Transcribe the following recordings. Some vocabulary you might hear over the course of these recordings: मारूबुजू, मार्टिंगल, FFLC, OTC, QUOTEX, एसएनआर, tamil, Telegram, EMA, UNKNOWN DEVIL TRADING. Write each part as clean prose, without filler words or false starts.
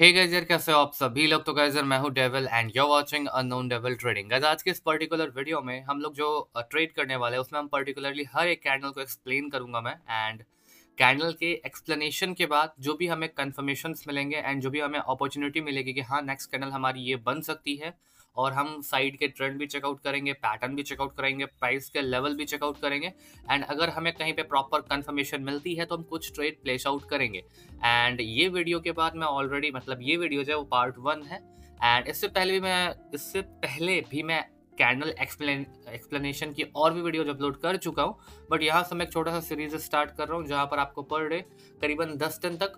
Hey guys यार, कैसे हो आप सभी लोग। तो गाइस यार मैं हूँ Devil and you are watching unknown Devil trading. Guys आज के इस पर्टिकुलर वीडियो में हम लोग जो ट्रेड करने वाले हैं उसमें हम पर्टिकुलरली हर एक कैंडल को एक्सप्लेन करूंगा मैं, एंड कैंडल के एक्सप्लेनेशन के बाद जो भी हमें कन्फर्मेशन मिलेंगे एंड जो भी हमें अपॉर्चुनिटी मिलेगी कि हाँ नेक्स्ट कैंडल हमारी ये बन सकती है, और हम साइड के ट्रेंड भी चेकआउट करेंगे, पैटर्न भी चेकआउट करेंगे, प्राइस के लेवल भी चेकआउट करेंगे, एंड अगर हमें कहीं पे प्रॉपर कंफर्मेशन मिलती है तो हम कुछ ट्रेड प्लेस आउट करेंगे। एंड ये वीडियो के बाद मैं ऑलरेडी ये वीडियो जो है वो पार्ट 1 है, एंड इससे पहले भी मैं कैंडल एक्सप्लेनेशन की और भी वीडियोज अपलोड कर चुका हूँ, बट यहाँ से मैं एक छोटा सा सीरीज स्टार्ट कर रहा हूँ जहाँ पर आपको पर डे करीबन 10 दिन तक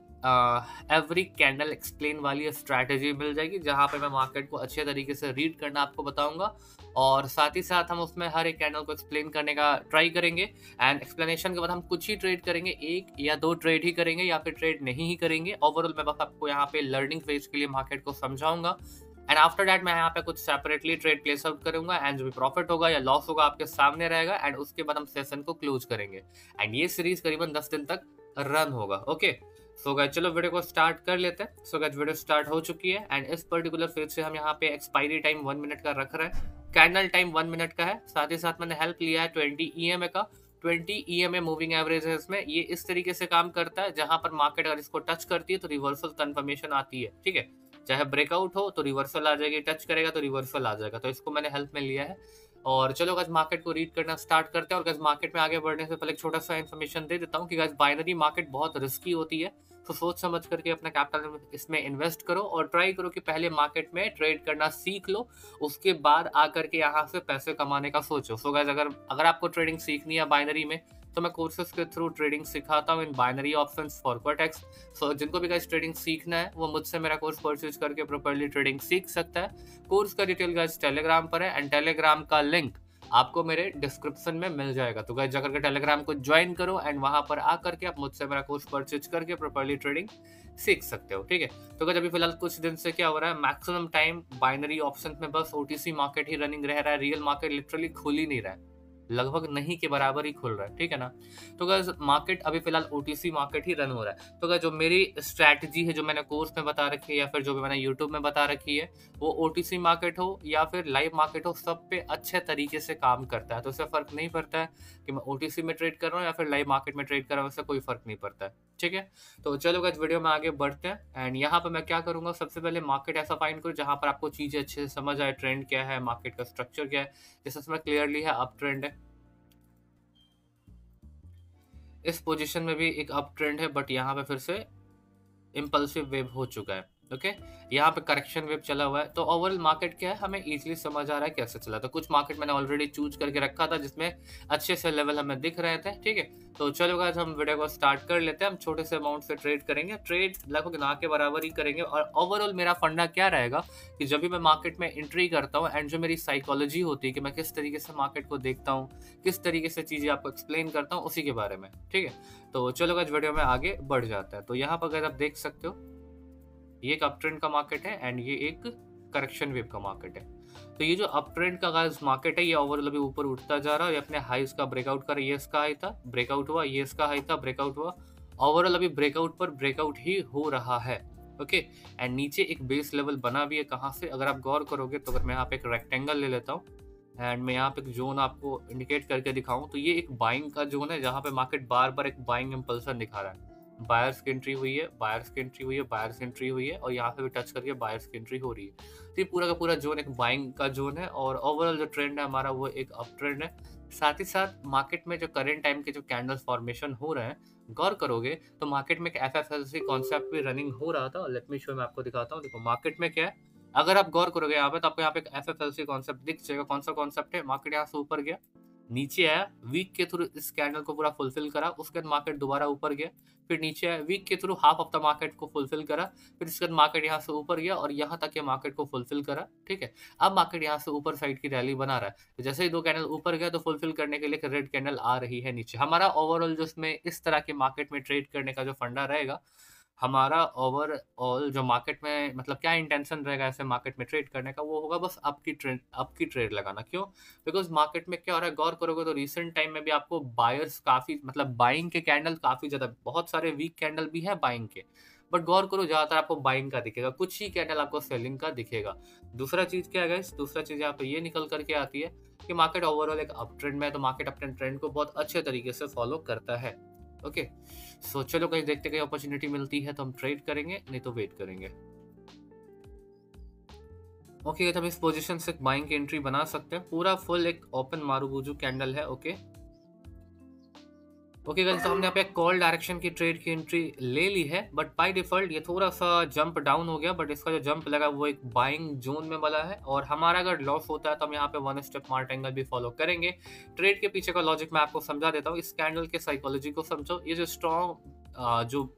एवरी कैंडल एक्सप्लेन वाली स्ट्रैटेजी मिल जाएगी, जहाँ पे मैं मार्केट को अच्छे तरीके से रीड करना आपको बताऊंगा, और साथ ही साथ हम उसमें हर एक कैंडल को एक्सप्लेन करने का ट्राई करेंगे। एंड एक्सप्लेनेशन के बाद हम कुछ ही ट्रेड करेंगे, 1 या 2 ट्रेड ही करेंगे या फिर ट्रेड नहीं ही करेंगे। ओवरऑल मैं बस आपको यहाँ पे लर्निंग फेज के लिए मार्केट को समझाऊंगा, एंड आफ्टर दैट मैं यहाँ पे कुछ सेपरेटली ट्रेड प्लेस आउट करूंगा, एंड जो भी प्रॉफिट होगा या लॉस होगा आपके सामने रहेगा, एंड उसके बाद हम सेशन को क्लोज करेंगे। एंड ये सीरीज करीबन 10 दिन तक रन होगा। ओके सो गाइस चलो वीडियो को स्टार्ट कर लेते हैं। सो गाइस वीडियो स्टार्ट हो चुकी है, एंड इस पर्टिकुलर फेज से हम यहाँ पे एक्सपायरी टाइम 1 मिनट का रख रहे हैं, कैंडल टाइम 1 मिनट का है। साथ ही साथ मैंने हेल्प लिया है 20 EMA का। 20 EMA मूविंग एवरेज है इसमें, ये इस तरीके से काम करता है जहाँ पर मार्केट अगर इसको टच करती है तो रिवर्सल कन्फर्मेशन आती है, ठीक है, चाहे ब्रेकआउट हो तो रिवर्सल आ जाएगी, टच करेगा तो रिवर्सल आ जाएगा। तो इसको मैंने हेल्प में लिया है, और चलो गाइस मार्केट को रीड करना स्टार्ट करते हैं। और गाइस मार्केट में आगे बढ़ने से पहले एक छोटा सा इन्फॉर्मेशन दे देता हूँ कि गाइस बाइनरी मार्केट बहुत रिस्की होती है, तो सोच समझ करके अपना कैपिटल इसमें इन्वेस्ट करो और ट्राई करो कि पहले मार्केट में ट्रेड करना सीख लो, उसके बाद आकर के यहाँ से पैसे कमाने का सोचो। सो गाइस अगर आपको ट्रेडिंग सीखनी है बाइनरी में, तो मैं कोर्सेज के थ्रू ट्रेडिंग सिखाता हूँ in binary options for Quotex. So जिनको भी गाइस ट्रेडिंग सीखना है वो मुझसे मेरा कोर्स परचेज करके प्रॉपर्ली ट्रेडिंग सीख सकता है। कोर्स का डिटेल गाइस टेलीग्राम पर है, एंड टेलीग्राम का लिंक आपको मेरे डिस्क्रिप्शन में मिल जाएगा। तो गाइस जाकर के टेलीग्राम को ज्वाइन करो, एंड वहाँ पर आकर के आप मुझसे मेरा कोर्स परचेज करके प्रॉपर्ली ट्रेडिंग सीख सकते हो, ठीक है। तो गाइस अभी फिलहाल कुछ दिन से क्या हो रहा है, मैक्सिमम टाइम बाइनरी ऑप्शन में बस OTC मार्केट ही रनिंग रह रहा है, रियल मार्केट लिटरली खुल ही नहीं रहा है, लगभग नहीं के बराबर ही खुल रहा है, ठीक है ना। तो गाइस मार्केट अभी फिलहाल OTC मार्केट ही रन हो रहा है। तो गाइस जो मेरी स्ट्रैटेजी है जो मैंने कोर्स में बता रखी है या फिर जो भी मैंने यूट्यूब में बता रखी है, वो OTC मार्केट हो या फिर लाइव मार्केट हो, सब पे अच्छे तरीके से काम करता है। तो उससे फ़र्क नहीं पड़ता है कि मैं OTC में ट्रेड कर रहा हूँ या फिर लाइव मार्केट में ट्रेड कर रहा हूँ, उससे कोई फ़र्क नहीं पड़ता है, ठीक है। तो चलो गाइस वीडियो में आगे बढ़ते हैं। एंड यहाँ पर मैं क्या करूँगा, सबसे पहले मार्केट ऐसा फाइंड करूँ जहाँ पर आपको चीज़ें अच्छे से समझ आए, ट्रेंड क्या है, मार्केट का स्ट्रक्चर क्या है। जैसे इसमें क्लियरली है अप ट्रेंड है, इस पोजीशन में भी एक अप ट्रेंड है, बट यहाँ पे फिर से इम्पल्सिव वेव हो चुका है, ओके। यहाँ पे करेक्शन वेव चला हुआ है। तो ओवरऑल मार्केट क्या है हमें इजीली समझ आ रहा है कैसे चला। तो कुछ मार्केट मैंने ऑलरेडी चूज करके रखा था जिसमें अच्छे से लेवल हमें दिख रहे थे, ठीक है। तो चलो गाइस हम वीडियो को स्टार्ट कर लेते हैं। हम छोटे से अमाउंट से ट्रेड करेंगे, ट्रेड लगभग ना के बराबर ही करेंगे, और ओवरऑल मेरा फंडा क्या रहेगा कि जब भी मैं मार्केट में एंट्री करता हूँ एंड जो मेरी साइकोलॉजी होती है कि मैं किस तरीके से मार्केट को देखता हूँ, किस तरीके से चीज़ें आपको एक्सप्लेन करता हूँ, उसी के बारे में, ठीक है। तो चलो गाइस वीडियो में आगे बढ़ जाता है। तो यहाँ पर अगर आप देख सकते हो ये एक अप ट्रेंड का मार्केट है, एंड ये एक करेक्शन वेव का मार्केट है। तो ये जो अप ट्रेंड का गाइस मार्केट है ये ओवरऑल अभी ऊपर उठता जा रहा है, ये अपने हाईज का ब्रेकआउट कर, ये इसका हाई था ब्रेकआउट हुआ, ये इसका हाई था ब्रेकआउट हुआ, ओवरऑल अभी ब्रेकआउट पर ब्रेकआउट ही हो रहा है, ओके। एंड नीचे एक बेस लेवल बना भी है, कहाँ से अगर आप गौर करोगे तो अगर मैं यहाँ पे एक रेक्टेंगल ले लेता हूँ एंड मैं यहाँ पे एक जोन आपको इंडिकेट करके दिखाऊँ, तो ये एक बाइंग का जोन है जहाँ पे मार्केट बार बार एक बाइंग इम्पल्सन दिखा रहा है। बायर्स की एंट्री हुई है, बायर्स की एंट्री हुई है, बायर्स की एंट्री हुई है, और यहाँ पे भी टच करके बायर्स की एंट्री हो रही है। तो ये पूरा का पूरा जोन एक बाइंग का जोन है, और ओवरऑल जो ट्रेंड है हमारा वो एक अप ट्रेंड है। साथ ही साथ मार्केट में जो करेंट टाइम के जो कैंडल्स फॉर्मेशन हो रहे हैं, गौर करोगे तो मार्केट में एक FFLC कॉन्सेप्ट भी रनिंग हो रहा था। लेट मी शो, मैं आपको दिखाता हूँ। देखो मार्केट में क्या है, अगर आप गौर करोगे यहाँ पे तो आपको यहाँ पे FFLC कॉन्सेप्ट दिख जाएगा। कौन सा कॉन्सेप्ट है, मार्केट यहाँ से ऊपर गया, नीचे आया, वीक के थ्रू इस कैंडल को पूरा फुलफिल करा, उसके बाद मार्केट दोबारा ऊपर गया, फिर नीचे आया, वीक के through half of the market को फुलफिल करा, फिर इसके बाद मार्केट यहाँ से ऊपर गया और यहाँ तक के मार्केट को फुलफिल करा, ठीक है। अब मार्केट यहाँ से ऊपर साइड की रैली बना रहा है, तो जैसे ही 2 कैंडल ऊपर गया तो फुलफिल करने के लिए रेड कैंडल आ रही है नीचे। हमारा ओवरऑल जो इसमें इस तरह के मार्केट में ट्रेड करने का जो फंडा रहेगा, हमारा ओवरऑल जो मार्केट में क्या इंटेंशन रहेगा ऐसे मार्केट में ट्रेड करने का, वो होगा बस अप की ट्रेड लगाना। क्यों, बिकॉज मार्केट में क्या हो रहा है, गौर करोगे तो रिसेंट टाइम में भी आपको बायर्स काफ़ी बाइंग के कैंडल काफ़ी ज़्यादा, बहुत सारे वीक कैंडल भी है बाइंग के, बट गौर करो ज्यादातर आपको बाइंग का दिखेगा, कुछ ही कैंडल आपको सेलिंग का दिखेगा। दूसरा चीज क्या है गाइस, दूसरा चीज यहाँ पे ये निकल करके आती है कि मार्केट ओवरऑल एक अप ट्रेंड में है, तो मार्केट अपने ट्रेंड को बहुत अच्छे तरीके से फॉलो करता है। ओके सो चलो गाइस देखते हैं, कहीं अपॉर्चुनिटी मिलती है तो हम ट्रेड करेंगे, नहीं तो वेट करेंगे। ओके तो हम इस पोजीशन से बाइंग की एंट्री बना सकते हैं, पूरा फुल एक ओपन मारूबुजू कैंडल है। ओके ओके गाइस हमने यहाँ पे कॉल डायरेक्शन की ट्रेड की एंट्री ले ली है, बट बाय डिफॉल्ट ये थोड़ा सा जंप डाउन हो गया, बट इसका जो जंप लगा वो एक बाइंग जोन में वाला है। और हमारा अगर लॉस होता है तो हम यहाँ पे वन स्टेप मार्ट एंगल भी फॉलो करेंगे। ट्रेड के पीछे का लॉजिक मैं आपको समझा देता हूँ, इस कैंडल के साइकोलॉजी को समझो। ये जो स्ट्रॉन्ग जो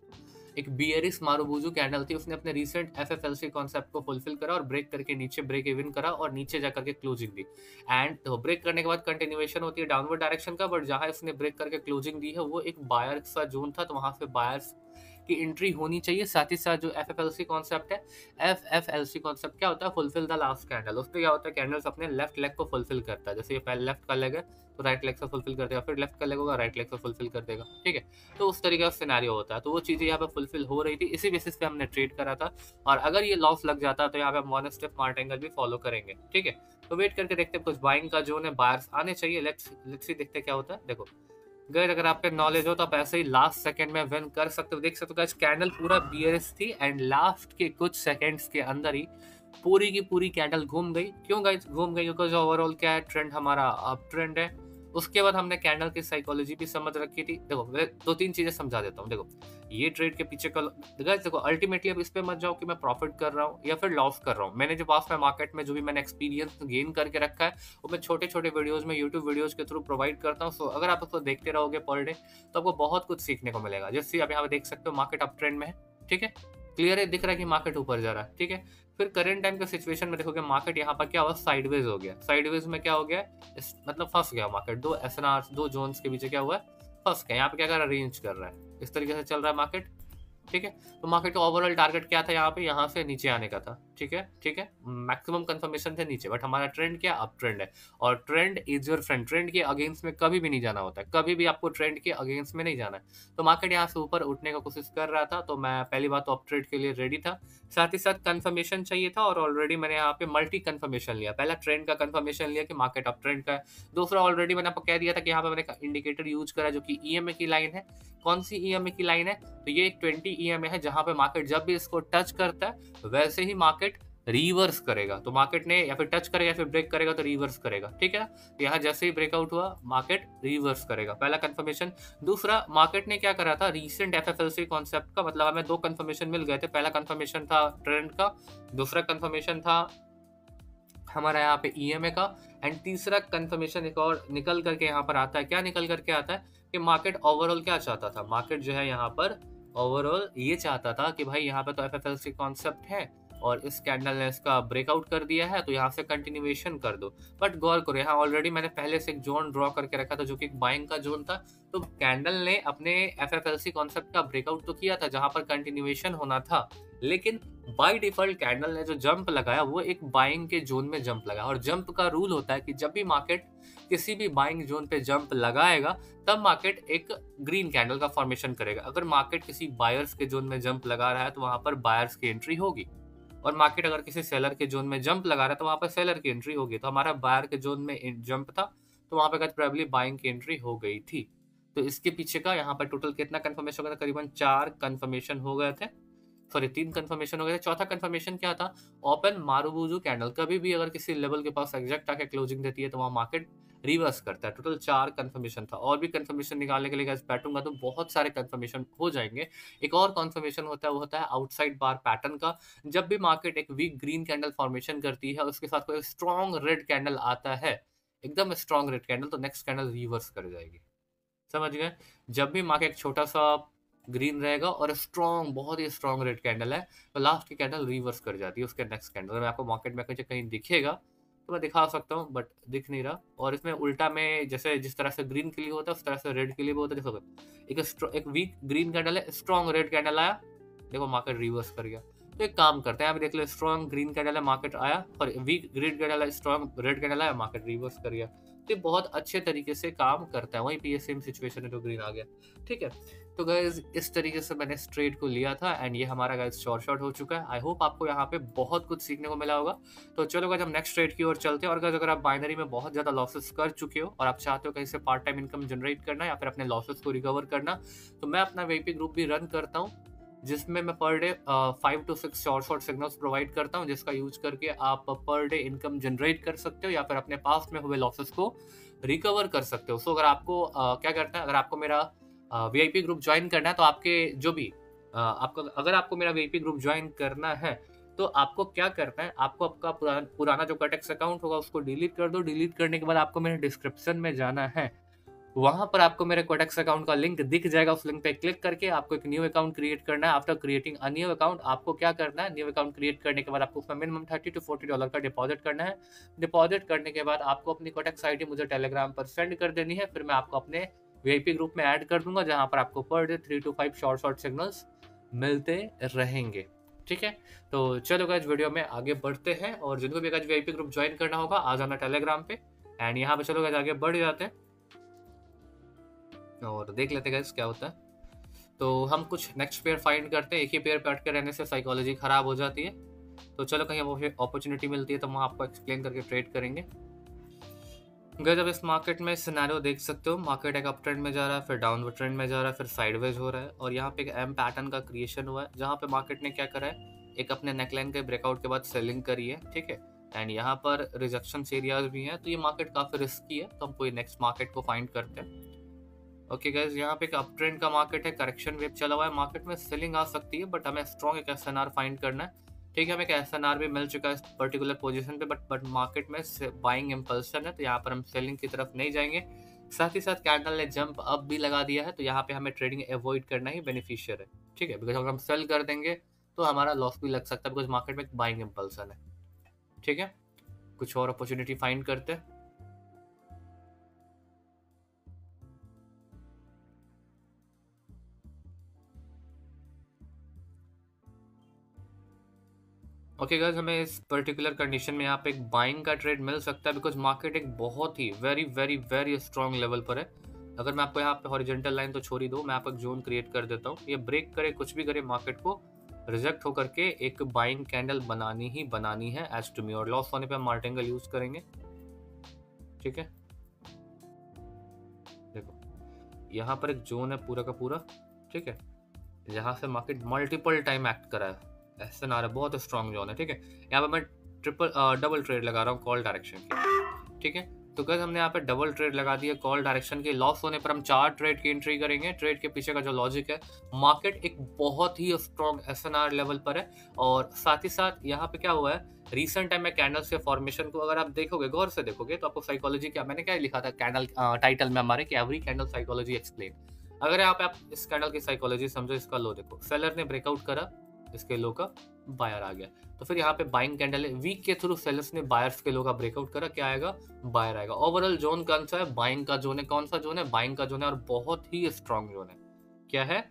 एक बियरिश मारूबुजू कैंडल थी उसने अपने रीसेंट एफएफएलसी कॉन्सेप्ट को फुलफिल करा और ब्रेक करके नीचे ब्रेक इवन करा और नीचे जाकर के क्लोजिंग दी। एंड तो ब्रेक करने के बाद कंटिन्यूएशन होती है डाउनवर्ड डायरेक्शन का, बट जहां इसने ब्रेक करके क्लोजिंग दी है वो एक बायर सा जोन था, तो वहां से बायर्स की एंट्री होनी चाहिए। साथ ही साथ जो एफएफएलसी कॉन्सेप्ट है, एफएफएलसी कॉन्सेप्ट क्या होता है, फुलफिल द लास्ट कैंडल। उसमें क्या होता है, कैंडल्स अपने लेफ्ट लेग को फुलफिल करता है, जैसे ये पहले लेफ्ट का लेग है तो राइट लेग से फुलफिल कर देगा, फिर लेफ्ट का लेग होगा राइट लेग से फुलफिल कर देगा, ठीक है। तो उस तरीके का सिनेरियो होता है, तो वो चीज़ें यहाँ पे फुलफिल हो रही थी, इसी बेसिस पे हमने ट्रेड करा था। और अगर ये लॉस लग जाता तो यहाँ पे हम वन स्टेप मार्ट एंगल भी फॉलो करेंगे, ठीक है। तो वेट करके देखते हैं, कुछ बाइंग का जोन है, बायर्स आने चाहिए, लेट्स सी देखते क्या होता है। देखो गाइस अगर आपके नॉलेज हो तो आप ऐसे ही लास्ट सेकंड में विन कर सकते हो। देख सकते हो गाइस कैंडल पूरा बियरिश थी एंड लास्ट के कुछ सेकंड्स के अंदर ही पूरी की पूरी कैंडल घूम गई। क्यों गाइस घूम गई, क्योंकि जो ओवरऑल क्या है ट्रेंड हमारा अप ट्रेंड है। उसके बाद हमने कैंडल की साइकोलॉजी भी समझ रखी थी। देखो मैं दो तीन चीज़ें समझा देता हूँ। देखो ये ट्रेड के पीछे का गाइस, देखो अल्टीमेटली अब इस पर मत जाओ कि मैं प्रॉफिट कर रहा हूँ या फिर लॉस कर रहा हूँ। मैंने जो पास में मार्केट में जो भी मैंने एक्सपीरियंस गेन करके रखा है वो मैं छोटे छोटे वीडियोज़ में यूट्यूब वीडियोज़ के थ्रू प्रोवाइड करता हूँ। सो अगर आप उसको देखते रहोगे पर डे तो आपको बहुत कुछ सीखने को मिलेगा। जैसे आप यहाँ पर देख सकते हो मार्केट अप ट्रेंड में है, ठीक है, क्लियर है, दिख रहा है कि मार्केट ऊपर जा रहा है, ठीक है। फिर करेंट टाइम के सिचुएशन में देखोगे मार्केट यहाँ पर क्या हुआ, साइडवेज हो गया। साइडवेज में क्या हो गया, मतलब फंस गया मार्केट, दो एसएनआर दो जोन्स के बीच क्या हुआ, फंस गया। यहाँ पे क्या कर रहा है, रेंज कर रहा है, इस तरीके से चल रहा है मार्केट, ठीक है। तो मार्केट का ओवरऑल टारगेट क्या था यहाँ पे, यहाँ से नीचे आने का था, ठीक है, ठीक है। मैक्सिमम कंफर्मेशन थे नीचे, बट हमारा ट्रेंड क्या, अप ट्रेंड है। और trend is your friend, trend के अगेंस्ट में कभी भी नहीं जाना होता है, कभी भी आपको ट्रेंड के अगेंस्ट में नहीं जाना है। तो मार्केट यहाँ से ऊपर उठने का कोशिश कर रहा था, तो मैं पहली बात तो अप ट्रेड के लिए रेडी था। साथ ही साथ कन्फर्मेशन चाहिए था और ऑलरेडी मैंने यहाँ पे मल्टी कन्फर्मेशन लिया। पहला ट्रेंड का कन्फर्मेशन लिया कि मार्केट अप ट्रेंड का है, दूसरा ऑलरेडी मैंने आपको कह दिया था कि यहाँ पे मैंने इंडिकेटर यूज करा जो कि EMA की लाइन है। कौन सी EMA की लाइन है, तो ये एक 20 EMA है, जहाँ पे मार्केट जब भी इसको टच करता है वैसे ही मार्केट रिवर्स करेगा। तो मार्केट ने या फिर टच करेगा या फिर ब्रेक करेगा तो रिवर्स करेगा, ठीक है। तो यहाँ जैसे ही ब्रेकआउट हुआ मार्केट रिवर्स करेगा, पहला कंफर्मेशन। दूसरा मार्केट ने क्या करा था, रीसेंट एफएफएलसी कॉन्सेप्ट का, मतलब हमें दो कंफर्मेशन मिल गए थे। पहला कंफर्मेशन था ट्रेंड का, दूसरा कंफर्मेशन था हमारा यहाँ पे EMA का, एंड तीसरा कंफर्मेशन एक और निकल करके यहाँ पर आता है। क्या निकल करके आता है कि मार्केट ओवरऑल क्या चाहता था, मार्केट जो है यहाँ पर ओवरऑल ये चाहता था कि भाई यहाँ पे तो एफएफएलसी कॉन्सेप्ट है और इस कैंडल ने इसका ब्रेकआउट कर दिया है तो यहाँ से कंटिन्यूएशन कर दो। बट गौर करो यहाँ ऑलरेडी मैंने पहले से एक जोन ड्रॉ करके रखा था जो कि एक बाइंग का जोन था। तो कैंडल ने अपने एफएफएलसी कॉन्सेप्ट का ब्रेकआउट तो किया था जहाँ पर कंटिन्यूएशन होना था, लेकिन बाय डिफॉल्ट कैंडल ने जो जंप लगाया वो एक बाइंग के जोन में जंप लगाया। और जंप का रूल होता है कि जब भी मार्केट किसी भी बाइंग जोन पे जंप लगाएगा तब मार्केट एक ग्रीन कैंडल का फॉर्मेशन करेगा। अगर मार्केट किसी बायर्स के जोन में जंप लगा रहा है तो वहाँ पर बायर्स की एंट्री होगी, और मार्केट अगर किसी सेलर के जोन में जंप लगा रहा है तो वहाँ पर सेलर की एंट्री होगी। तो हमारा बायर के जोन में जंप था तो वहाँ पर प्रोबेबली बाइंग की एंट्री हो गई थी। तो इसके पीछे का यहाँ पर टोटल कितना कन्फर्मेशन हो गया था, करीबन 4 कन्फर्मेशन हो गए थे, सॉरी 3 कन्फर्मेशन हो गए थे। चौथा कन्फर्मेशन क्या था, ओपन मारूबुजू कैंडल, कभी भी अगर किसी लेवल के पास एग्जैक्ट आके क्लोजिंग देती है तो वहाँ मार्केट रिवर्स करता है। टोटल 4 कन्फर्मेशन था। और भी कन्फर्मेशन निकालने के लिए गाइस बैठूंगा तो बहुत सारे कन्फर्मेशन हो जाएंगे। एक और कन्फर्मेशन होता है, वो होता है आउटसाइड बार पैटर्न का। जब भी मार्केट एक वीक ग्रीन कैंडल फॉर्मेशन करती है उसके साथ कोई स्ट्रॉन्ग रेड कैंडल आता है, एकदम स्ट्रॉन्ग रेड कैंडल, तो नेक्स्ट कैंडल रिवर्स कर जाएगी, समझ गए। जब भी मार्केट छोटा सा ग्रीन रहेगा और स्ट्रॉन्ग बहुत ही स्ट्रॉन्ग रेड कैंडल है तो लास्ट की कैंडल रिवर्स कर जाती है उसके नेक्स्ट कैंडल में। आपको मार्केट में कहीं दिखेगा तो मैं दिखा सकता हूँ बट दिख नहीं रहा। और इसमें उल्टा में जैसे जिस तरह से ग्रीन के लिए होता है उस तरह से रेड के लिए भी होता है। देखो एक वीक ग्रीन कैंडल है, स्ट्रॉन्ग रेड कैंडल आया, देखो मार्केट रिवर्स कर गया। तो एक काम करते हैं, आप देख लो स्ट्रॉन्ग ग्रीन कैंडल है, मार्केट आया, सॉरी वीक ग्रीन कैंडल है, स्ट्रॉन्ग रेड कैंडल है, मार्केट रिवर्स कर गया। तो बहुत अच्छे तरीके से काम करता है। वहीं पे ये सेम सिचुएशन है तो ग्रीन आ गया। ठीक है, तो गाइस इस तरीके से मैंने इस ट्रेड को लिया था एंड ये हमारा गाइस शॉर्ट शॉर्ट हो चुका है। आई होप आपको यहाँ पे बहुत कुछ सीखने को मिला होगा। तो चलो गाइस हम नेक्स्ट ट्रेड की ओर चलते हैं। और गाइस अगर आप बाइनरी में बहुत ज़्यादा लॉसेस कर चुके हो और आप चाहते हो कहीं से पार्ट टाइम इनकम जनरेट करना या फिर अपने लॉसेस को रिकवर करना, तो मैं अपना वीपी ग्रुप भी रन करता हूँ जिसमें मैं per day 5 to 6 short short signals provide करता हूं, जिसका यूज करके आप पर डे इनकम जनरेट कर सकते हो या फिर अपने पास्ट में हुए लॉसेस को रिकवर कर सकते हो। सो अगर आपको क्या करना है, अगर आपको मेरा वीआईपी ग्रुप ज्वाइन करना है तो आपके जो भी आपका अगर आपको मेरा वीआईपी ग्रुप ज्वाइन करना है तो आपको क्या करना है, आपको आपका पुराना जो QUOTEX अकाउंट होगा उसको डिलीट कर दो। डिलीट करने के बाद आपको मेरे डिस्क्रिप्शन में जाना है, वहां पर आपको मेरे QUOTEX अकाउंट का लिंक दिख जाएगा। उस लिंक पे क्लिक करके आपको एक न्यू अकाउंट क्रिएट करना है। After creating a new account आपको क्या करना है, न्यू अकाउंट क्रिएट करने के बाद आपको उसमें मिनिमम $30 to $40 का डिपॉजिट करना है। डिपॉजिट करने के बाद आपको अपनी QUOTEX आईडी मुझे टेलीग्राम पर सेंड कर देनी है, फिर मैं आपको अपने वीआईपी ग्रुप में ऐड कर दूंगा जहाँ पर आपको per day 3 to 5 short signals मिलते रहेंगे। ठीक है, तो चलो गाइस वीडियो में आगे बढ़ते हैं। और जिनको भी गाइस वीआईपी ग्रुप ज्वाइन करना होगा आ जाना टेलीग्राम पे एंड यहाँ पे चलो गाइस आगे बढ़ जाते हैं और देख लेते हैं गाइस क्या होता है। तो हम कुछ नेक्स्ट पेयर फाइंड करते हैं। एक ही पेयर पे अटके रहने से साइकोलॉजी खराब हो जाती है, तो चलो कहीं अपॉर्चुनिटी मिलती है तो वहाँ आपको एक्सप्लेन करके ट्रेड करेंगे। गाइस अब इस मार्केट में सिनेरियो देख सकते हो, मार्केट एक अप ट्रेंड में जा रहा है, फिर डाउनवर्ड ट्रेंड में जा रहा है, फिर साइडवेज हो रहा है और यहाँ पे एक एम पैटर्न का क्रिएशन हुआ है जहाँ पे मार्केट ने क्या करा है, एक अपने नेकलाइन के ब्रेकआउट के बाद सेलिंग करी है। ठीक है, एंड यहाँ पर रिजेक्शन एरियाज भी हैं, तो ये मार्केट काफ़ी रिस्की है, तो हम कोई नेक्स्ट मार्केट को फाइंड करते हैं। ओके गाइस, यहाँ पे एक अप ट्रेंड का मार्केट है, करेक्शन वेव चला हुआ है, मार्केट में सेलिंग आ सकती है बट हमें स्ट्रॉन्ग एक एसएनआर फाइंड करना है। ठीक है, हमें एक एसएनआर भी मिल चुका है इस पर्टिकुलर पोजीशन पे, बट मार्केट में बाइंग इंपल्सन है तो यहाँ पर हम सेलिंग की तरफ नहीं जाएंगे। साथ ही साथ कैंडल ने जंप अप भी लगा दिया है, तो यहाँ पे हमें ट्रेडिंग अवॉइड करना ही बेनिफिशियल है। ठीक है, बिकॉज अगर हम सेल कर देंगे तो हमारा लॉस भी लग सकता है, बिकॉज मार्केट में एक बाइंग इंपल्सन है। ठीक है, कुछ और अपॉर्चुनिटी फाइंड करते हैं। ओके गाइस, हमें इस पर्टिकुलर कंडीशन में यहाँ पे एक बाइंग का ट्रेड मिल सकता है बिकॉज मार्केट एक बहुत ही वेरी स्ट्रॉन्ग लेवल पर है। अगर मैं आपको यहाँ पे हॉरिजेंटल लाइन तो छोड़ ही दो, मैं आपको एक जोन क्रिएट कर देता हूँ, ये ब्रेक करे कुछ भी करे मार्केट को रिजेक्ट होकर के एक बाइंग कैंडल बनानी ही बनानी है एज टू मी, और लॉस होने पर हम मार्टिंगल यूज करेंगे। ठीक है, देखो यहाँ पर एक जोन है पूरा का पूरा। ठीक है, यहाँ से मार्केट मल्टीपल टाइम एक्ट करा है, एसएनआर बहुत स्ट्रॉन्ग जोन है। ठीक है, यहाँ पे मैं डबल ट्रेड लगा रहा हूँ कॉल डायरेक्शन की। ठीक है, तो गाइस हमने यहाँ पे डबल ट्रेड लगा दिया कॉल डायरेक्शन की। लॉस होने पर हम 4 ट्रेड की एंट्री करेंगे। ट्रेड के पीछे का जो लॉजिक है, मार्केट एक बहुत ही स्ट्रॉन्ग एसएनआर लेवल पर है और साथ ही साथ यहाँ पे क्या हुआ है, रिसेंट टाइम में कैंडल्स के फॉर्मेशन को अगर आप देखोगे, गौर से देखोगे तो आपको साइकोलॉजी क्या, मैंने क्या लिखा था कैंडल टाइटल में हमारे कि एवरी कैंडल साइकोलॉजी एक्सप्लेन। अगर यहाँ पे आप इस कैंडल की साइकोलॉजी समझो, इसका लो देखो, सेलर ने ब्रेकआउट करा, इसके लो का बायर आ गया, तो फिर यहाँ पे बाइंग कैंडल है, वीक के थ्रू सेलर्स ने बायर्स के लो का ब्रेकआउट करा, क्या आएगा बायर आएगा। ओवरऑल जोन कौन सा है, बाइंग का जोन है। कौन सा जोन है, बाइंग का जोन है और बहुत ही स्ट्रॉन्ग जोन है। क्या है,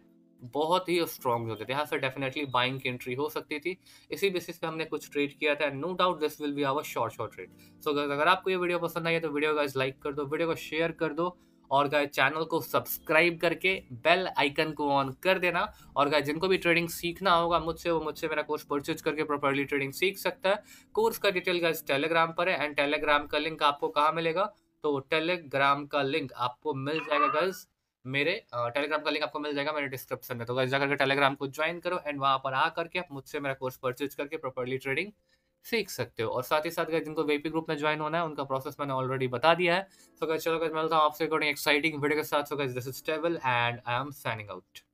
बहुत ही स्ट्रॉन्ग जोन है। यहाँ से डेफिनेटली बाइंग की एंट्री हो सकती थी, इसी बेसिस पे हमने कुछ ट्रेड किया था। No doubt this will be our short trade. So अगर आपको ये वीडियो पसंद आई है तो वीडियो गाइस लाइक कर दो, वीडियो को शेयर कर दो और गाइस चैनल को सब्सक्राइब करके बेल आइकन को ऑन कर देना। और गाइस जिनको भी ट्रेडिंग सीखना होगा मुझसे, वो मुझसे मेरा कोर्स परचेज करके प्रॉपर्ली ट्रेडिंग सीख सकता है। कोर्स का डिटेल गाइस टेलीग्राम पर है एंड टेलीग्राम का लिंक आपको कहाँ मिलेगा, तो टेलीग्राम का लिंक आपको मिल जाएगा गाइस मेरे डिस्क्रिप्शन में। तो गाइस जाकर के टेलीग्राम को ज्वाइन करो एंड वहाँ पर आकर के आप मुझसे मेरा कोर्स परचेज करके प्रॉपर्ली ट्रेडिंग सीख सकते हो। और साथ ही साथ गाइस जिनको वीआईपी ग्रुप में ज्वाइन होना है उनका प्रोसेस मैंने ऑलरेडी बता दिया है। सो गाइस चलो गाइस मिलता हूं आपसे एक एक्साइटिंग वीडियो के साथ। So guys this is Devil and I am signing out.